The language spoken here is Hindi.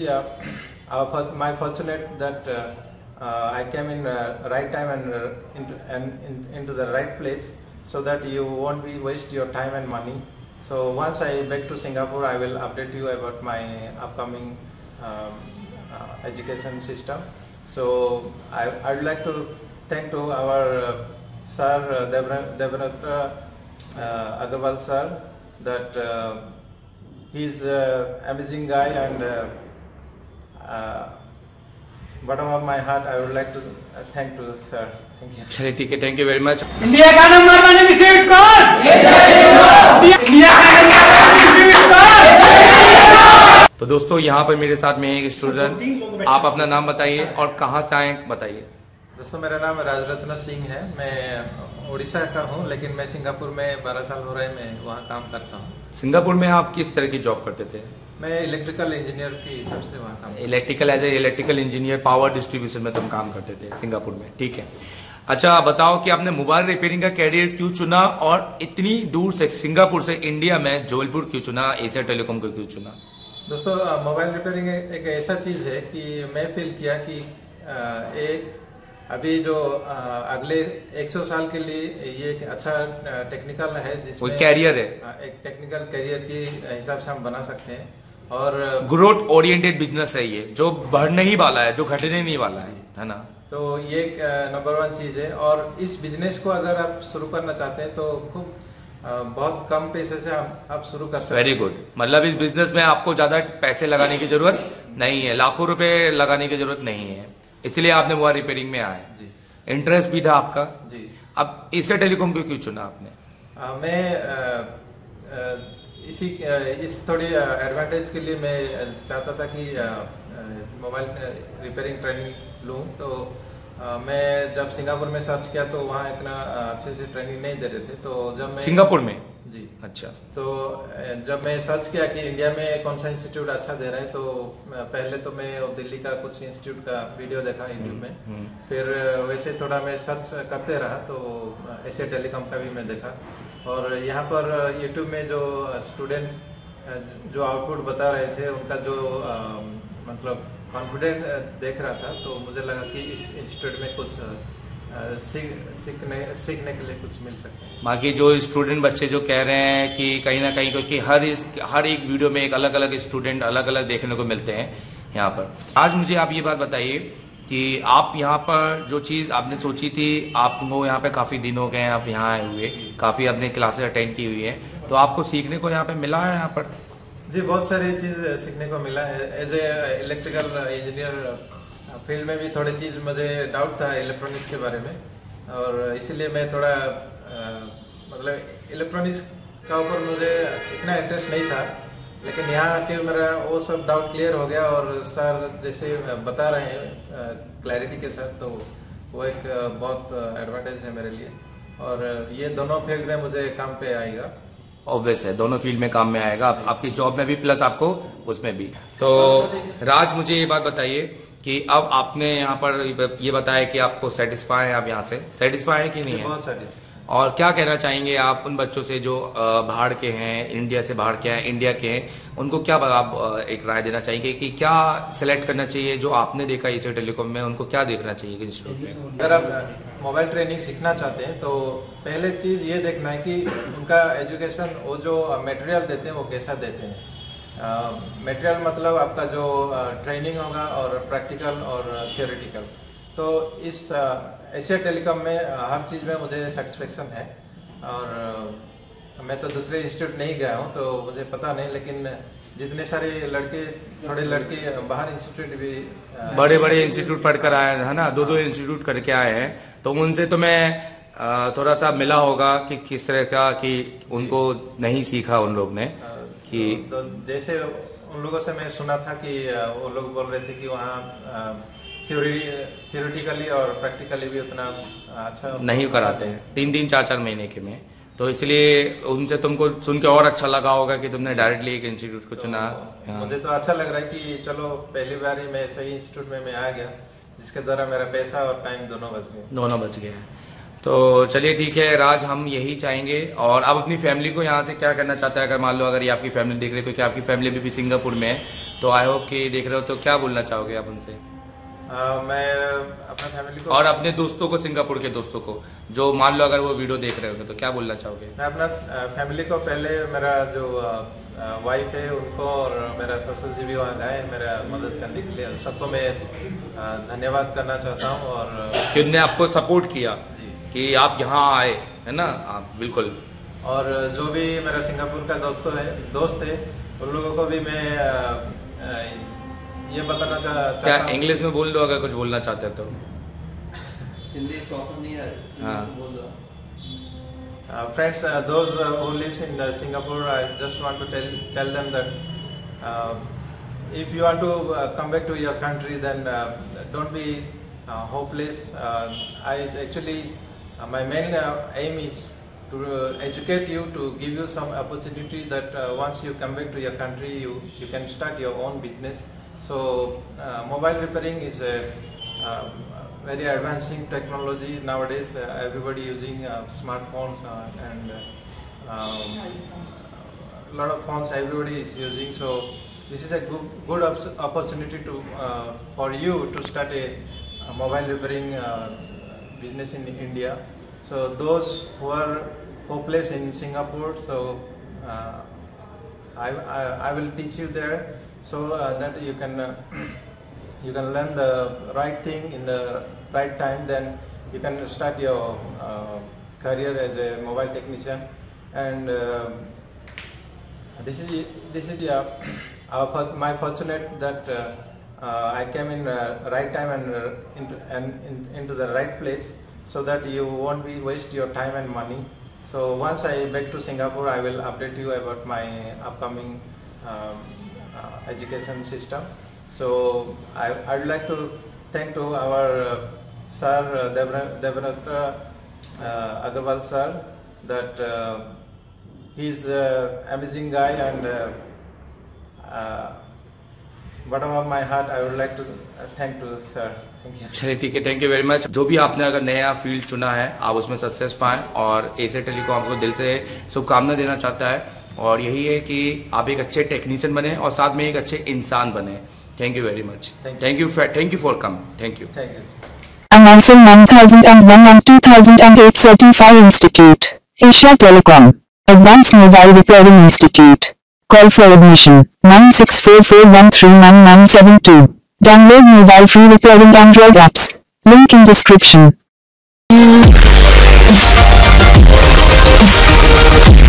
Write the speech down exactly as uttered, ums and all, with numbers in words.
Yeah, uh, my fortunate that uh, uh, I came in uh, right time and uh, into and in, into the right place, so that you won't be waste your time and money. So once I back to Singapore, I will update you about my upcoming um, uh, education system. So I I would like to thank to our uh, Sir uh, Devratn uh, Agrawal Sir, that uh, he's uh, amazing guy, and uh, uh, bottom of my heart I would like to uh, thank to Sir. Thank you. Chale, ठीक है, thank you very much. India का नंबर वन विजिट कर. India का नंबर वन विजिट कर. तो दोस्तों यहाँ पर मेरे साथ में एक स्टूडेंट, आप अपना नाम बताइए और कहाँ से आए बताइए. दोस्तों मेरा नाम राजरत्न सिंह है, मैं उड़ीसा का हूँ, लेकिन मैं सिंगापुर में बारह साल हो रहे हैं, मैं वहाँ काम करता हूँ। सिंगापुर में आप किस तरह की जॉब करते थे? मैं इलेक्ट्रिकल इंजीनियर की हिसाब से वहाँ काम। Electrical as a electrical engineer power distribution में तुम काम करते थे सिंगापुर में, ठीक है। अच्छा बताओ कि आपने मोबाइल रिपेयरिंग का कैरियर क्यों चुना और इतनी दूर से सिंगापुर से इंडिया में झोलपुर क्यों चुना, एशिया टेलीकॉम को क्यों चुना? दोस्तों मोबाइल रिपेयरिंग एक ऐसा चीज है कि मैं फील किया कि एक अभी जो अगले एक सौ साल के लिए ये एक अच्छा टेक्निकल है, जिसमें कैरियर है, एक टेक्निकल कैरियर के हिसाब से हम बना सकते हैं और ग्रोथ ओरिएंटेड बिजनेस है ये, जो बढ़ने ही वाला है, जो घटने नहीं वाला है, है ना। तो ये एक नंबर वन चीज है और इस बिजनेस को अगर आप शुरू करना चाहते हैं तो खूब बहुत कम पैसे से आप आप शुरू कर सकते हैं। वेरी गुड, मतलब इस बिजनेस में आपको ज्यादा पैसे लगाने की जरूरत नहीं है, लाखों रुपए लगाने की जरूरत नहीं है, इसलिए आपने मोबाइल रिपेयरिंग में आए, इंटरेस्ट भी था आपका जी। अब एशिया टेलीकॉम को क्यों चुना आपने? आ, मैं आ, आ, इसी आ, इस थोड़ी एडवांटेज के लिए मैं चाहता था कि मोबाइल रिपेयरिंग ट्रेनिंग लूं, तो आ, मैं जब सिंगापुर में सर्च किया तो वहाँ इतना अच्छे से ट्रेनिंग नहीं दे रहे थे, तो जब मैं सिंगापुर में जी अच्छा, तो जब मैं सर्च किया कि इंडिया में कौन सा इंस्टीट्यूट अच्छा दे रहा है, तो पहले तो मैं दिल्ली का कुछ इंस्टीट्यूट का वीडियो देखा यूट्यूब में, फिर वैसे थोड़ा मैं सर्च करते रहा तो एशिया टेलीकॉम का भी मैं देखा, और यहाँ पर यूट्यूब में जो स्टूडेंट जो आउटपुट बता रहे थे उनका जो आ, मतलब कॉन्फिडेंट देख रहा था, तो मुझे लगा कि इस इंस्टीट्यूट में कुछ सीखने सीखने के लिए कुछ मिल सकता है। बाकी जो स्टूडेंट बच्चे जो कह रहे हैं कि कहीं ना कहीं, क्योंकि हर इस, हर एक वीडियो में एक अलग अलग स्टूडेंट अलग अलग देखने को मिलते हैं यहाँ पर। आज मुझे आप ये बात बताइए कि आप यहाँ पर जो चीज़ आपने सोची थी, आपको यहाँ पे काफ़ी दिन हो गए हैं, आप यहाँ आए हुए, काफ़ी आपने क्लासेस अटेंड की हुई है, तो आपको सीखने को यहाँ पर मिला है यहाँ पर? जी बहुत सारी चीज़ सीखने को मिला है। As a electrical engineer field में भी थोड़ी चीज़ मुझे डाउट था इलेक्ट्रॉनिक्स के बारे में, और इसीलिए मैं थोड़ा आ, मतलब इलेक्ट्रॉनिक्स का ऊपर मुझे इतना इंटरेस्ट नहीं था, लेकिन यहाँ आके मेरा वो सब डाउट क्लियर हो गया और सर जैसे बता रहे हैं क्लैरिटी के साथ, तो वो एक बहुत एडवांटेज है मेरे लिए, और ये दोनों फील्ड में मुझे काम पे आएगा। ऑब्वियस है, दोनों फील्ड में काम में आएगा, आप, आपकी जॉब में भी प्लस आपको उसमें भी। तो राज मुझे ये बात बताइए कि अब आपने यहाँ पर ये बताया कि आपको सेटिस्फाई है, आप यहाँ से सेटिस्फाई है कि नहीं है, और क्या कहना चाहेंगे आप उन बच्चों से जो बाहर के हैं, इंडिया से बाहर के हैं, इंडिया के हैं, उनको क्या आप एक राय देना चाहेंगे कि क्या सिलेक्ट करना चाहिए, जो आपने देखा एशिया टेलीकॉम में उनको क्या देखना चाहिए इंस्टीट्यूट में? अगर आप मोबाइल ट्रेनिंग सीखना चाहते हैं तो पहले चीज़ ये देखना है कि उनका एजुकेशन, वो जो मटेरियल देते हैं वो कैसा देते हैं। मटेरियल uh, मतलब आपका जो ट्रेनिंग uh, होगा और प्रैक्टिकल और थियोरेटिकल, तो इस एशिया uh, टेलीकॉम में uh, हर चीज़ में मुझे सेटिस्फेक्शन है, और uh, मैं तो दूसरे इंस्टीट्यूट नहीं गया हूँ तो मुझे पता नहीं, लेकिन जितने सारे लड़के थोड़े लड़के बाहर इंस्टीट्यूट भी uh, बड़े बड़े इंस्टीट्यूट पढ़ कर आए हैं ना, दो दो इंस्टीट्यूट करके आए हैं, तो उनसे तो मैं uh, थोड़ा सा मिला होगा कि किस तरह का कि उनको नहीं सीखा उन लोग ने uh, कि तो जैसे उन लोगों से मैं सुना था कि वो लोग बोल रहे थे कि वहाँ थ्योरी थियोरेटिकली और प्रैक्टिकली भी उतना अच्छा नहीं कराते हैं, तीन तीन चार चार महीने के में, तो इसलिए उनसे तुमको सुन के और अच्छा लगा होगा कि तुमने डायरेक्टली एक इंस्टीट्यूट को चुना। मुझे तो अच्छा लग रहा है कि चलो पहली बार ही मैं सही इंस्टीट्यूट में मैं आ गया, जिसके द्वारा मेरा पैसा और टाइम दोनों बच गए दोनों बच गए तो चलिए ठीक है राज, हम यही चाहेंगे। और आप अपनी फैमिली को यहाँ से क्या करना चाहते हैं? अगर मान लो अगर ये आपकी फैमिली देख रहे हो, क्योंकि आपकी फैमिली भी, भी सिंगापुर में है, तो आई होप कि देख रहे हो, तो क्या बोलना चाहोगे आप उनसे? आ, मैं अपना फैमिली को और अपने दोस्तों को, सिंगापुर के दोस्तों को, जो मान लो अगर वो वीडियो देख रहे होंगे, तो क्या बोलना चाहोगे? मैं अपना फैमिली को, पहले मेरा जो वाइफ है उनको और मेरा ससुर जी भी वहाँ गए मेरा मदद करने के लिए, सबको मैं धन्यवाद करना चाहता हूँ। और किन्होंने आपको सपोर्ट किया कि आप यहाँ आए, है ना? आप बिल्कुल। और जो भी मेरा सिंगापुर का दोस्तों है दोस्त है उन लोगों को भी मैं ये बताना चाहता। क्या इंग्लिश में बोल दो अगर कुछ बोलना चाहते हैं तो। हिंदी प्रॉपर नहीं है। Friends, those who lives in Singapore, I just want to tell tell them that if you want to come back to your country then don't be hopeless. I actually my main uh, aim is to uh, educate you, to give you some opportunity that uh, once you come back to your country you you can start your own business. So uh, mobile repairing is a uh, very advancing technology nowadays. Uh, everybody using uh, smartphones uh, and a um, lot of phones everybody is using. So this is a good, good op opportunity to uh, for you to start a, a mobile repairing uh, business in India. So those who are hopeless in Singapore, so uh, I, I I will teach you there, so uh, that you can uh, you can learn the right thing in the right time. Then you can start your uh, career as a mobile technician. And uh, this is this is uh, our, my fortunate that. Uh, Uh, I came in uh, right time and, uh, into, and in, into the right place, so that you won't be waste your time and money. So once I back to Singapore, I will update you about my upcoming um, uh, education system. So I I would like to thank to our uh, Sir uh, Devratn uh, Agrawal Sir, that uh, he's an amazing guy, and uh, uh, bottom of my heart I would like to thank to sir. Thank you. चलिए ठीक है, थैंक यू वेरी मच। जो भी आपने अगर नया फील्ड चुना है आप उसमें सक्सेस पाएं, और एशिया टेलीकॉम आपको दिल से शुभकामना देना चाहता है, और यही है कि आप एक अच्छे टेक्नीशियन बने और साथ में एक अच्छे इंसान बने। Thank you very much, thank you, thank you for come, thank you. Announcing nine thousand one and two thousand eight Certified Institute, Asia Telecom, Advanced Mobile Repairing Institute. Call for admission nine six four four one three nine nine seven two. Download mobile free repairing Android apps. Link in description.